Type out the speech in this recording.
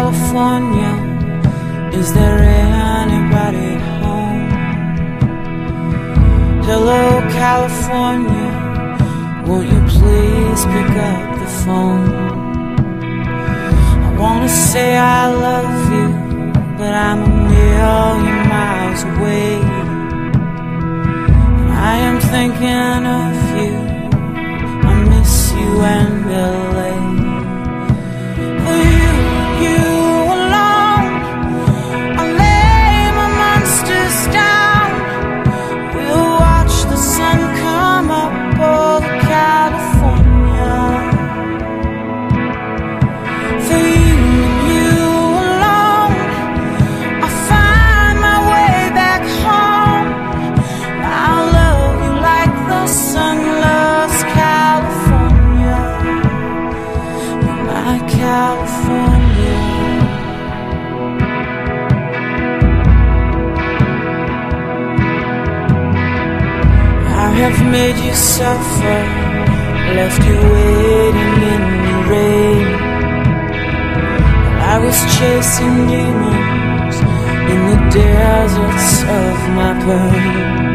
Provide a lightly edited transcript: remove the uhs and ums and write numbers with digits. California, is there anybody at home? Hello, California, won't you please pick up the phone? I wanna say I love you, but I'm a million miles away, and I am thinking of you. I miss you and LA. I've made you suffer, left you waiting in the rain. I was chasing demons in the deserts of my brain.